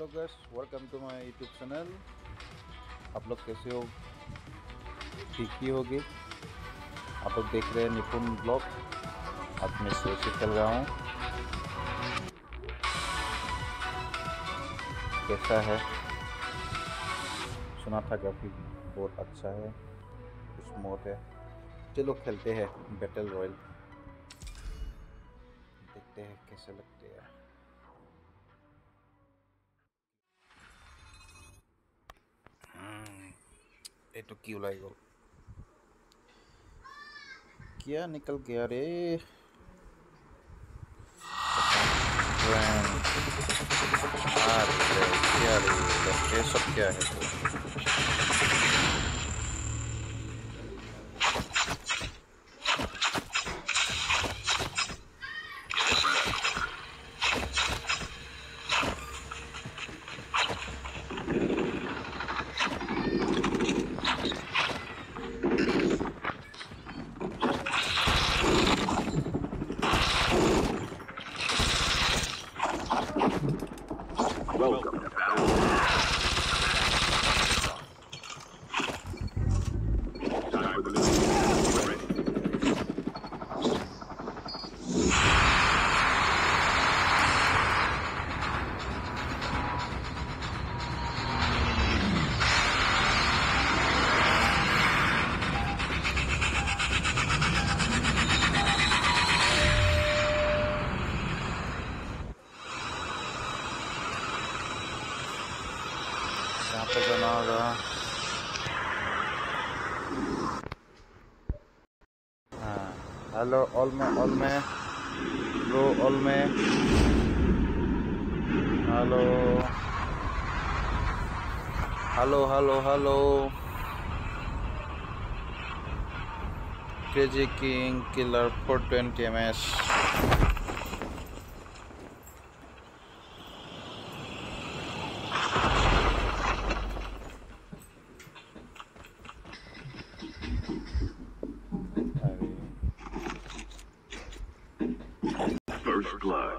Vloggers, welcome to my YouTube channel. आप लोग कैसे हो? ठीक ही होगी। आप लोग देख रहे हैं निपुण ब्लॉग। आप में से चल रहा हूँ। कैसा है? सुना था काफ़ी बहुत अच्छा है, कुछ मोड है। चलो खेलते हैं बैटल रॉयल, देखते हैं कैसे लगते हैं। ये तो क्यों लाई गो, क्या निकल गया रे? ये सब क्या है? Welcome to battle. Time for the hello all में hello crazy king killer 420 ms। First blood.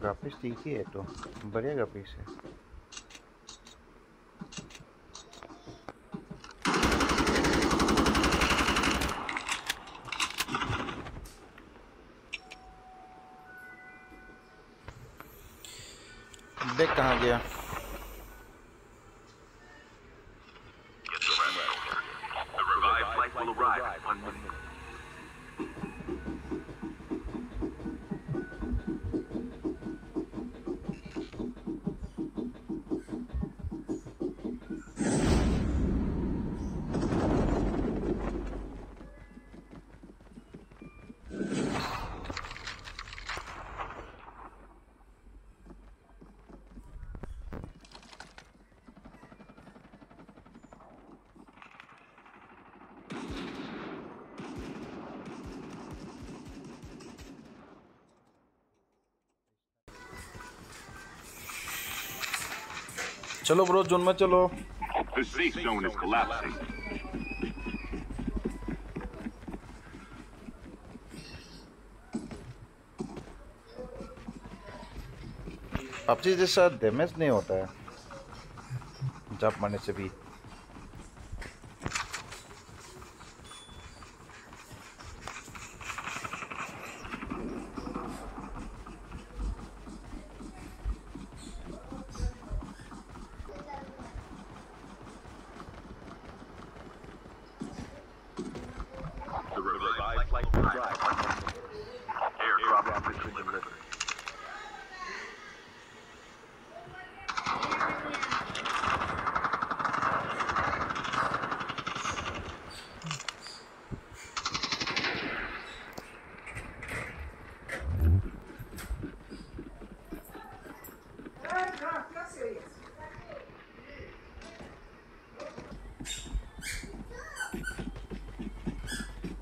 Graphics ठीक ही है, तो बढ़िया ग्राफिक्स है। देख कहाँ गया। चलो ब्रो, जोन में चलो। The safe zone is collapsing. PUBG जैसा डैमेज नहीं होता है जब मारने से भी।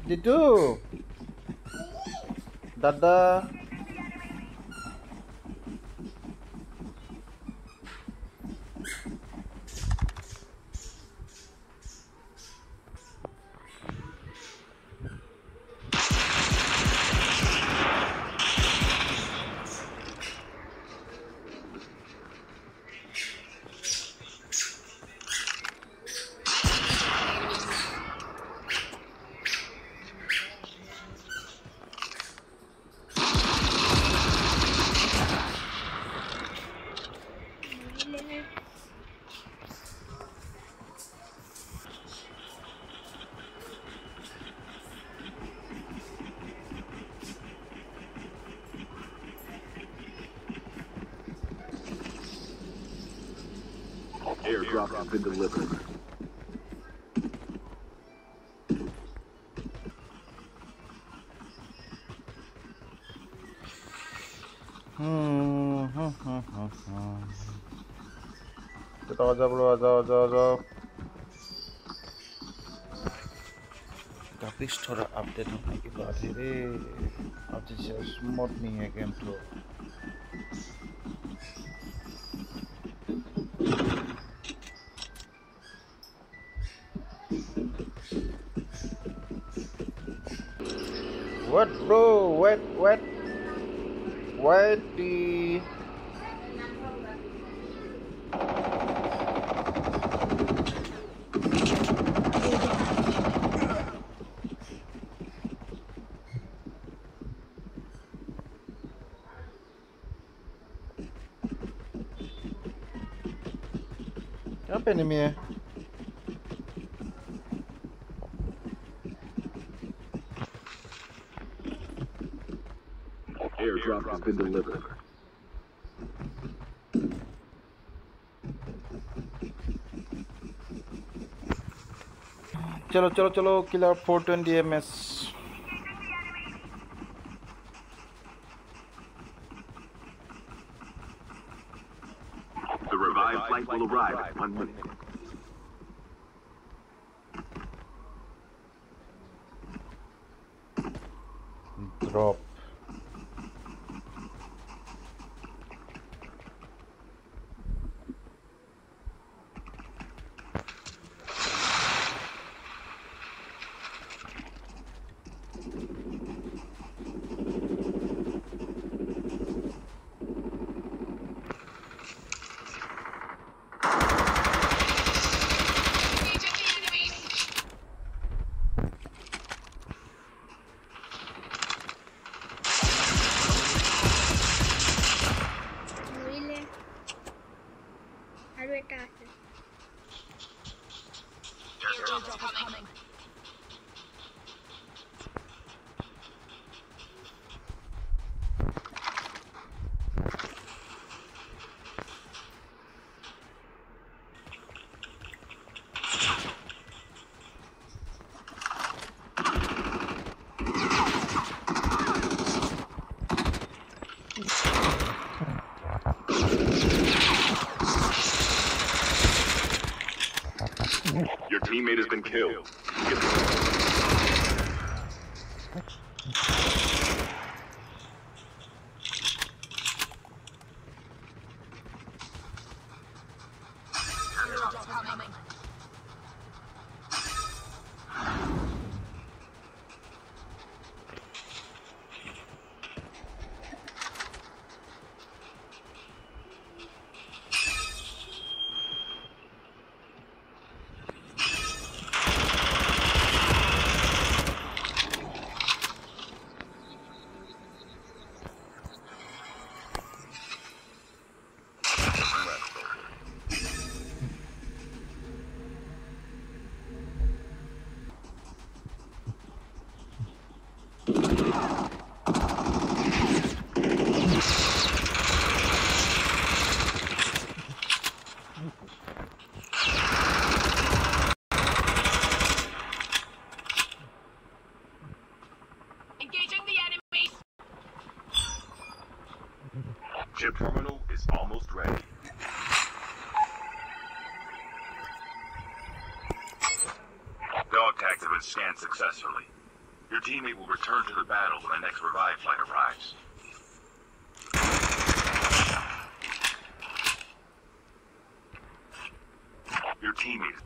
Ditu. Dadah. Airdrop has been delivered. Go. Please throw an update on my battery. Update just mod me again too. What bro? What? What the? Apa ni ya? Airdrop has been delivered. Chalo killer 420 ms. The revived flight will arrive in 1 minute. Drop. Your teammate has been killed. Ship terminal is almost ready. Dog tags have been scanned successfully. Your teammate will return to the battle when the next revive flight arrives. Your teammate.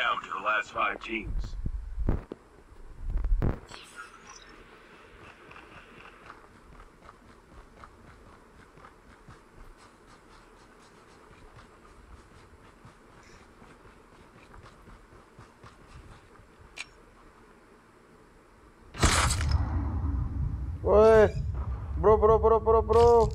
Down to the last 5 teams. Bro.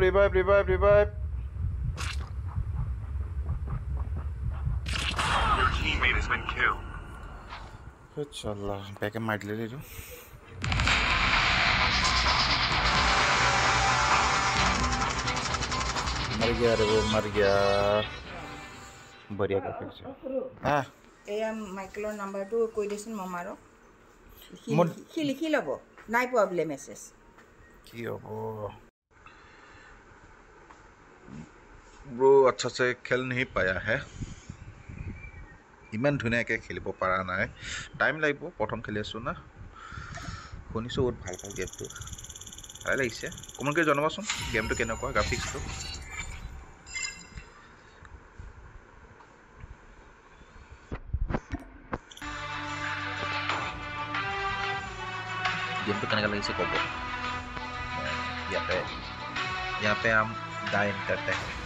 Revive, bro. Revive. Your teammate has been killed. Inshallah, back in my delivery. मर गया. बढ़िया का fix. हाँ. AM Michael number 2 question Mamaro. He'll Night problem messes. Bro, अच्छा से खेल नहीं पाया है. इमन धुने के खेल बो पारा ना है. Time लाइफ बो पॉटम खेले सुना. खोनी सो उड़ भाल game तो. अरे इसे. कमल के जानवासों game तो क्या ना कोई graphics तो. गेम पे कनेक्ट लगी से कोबो यहाँ पे हम डाइन करते हैं.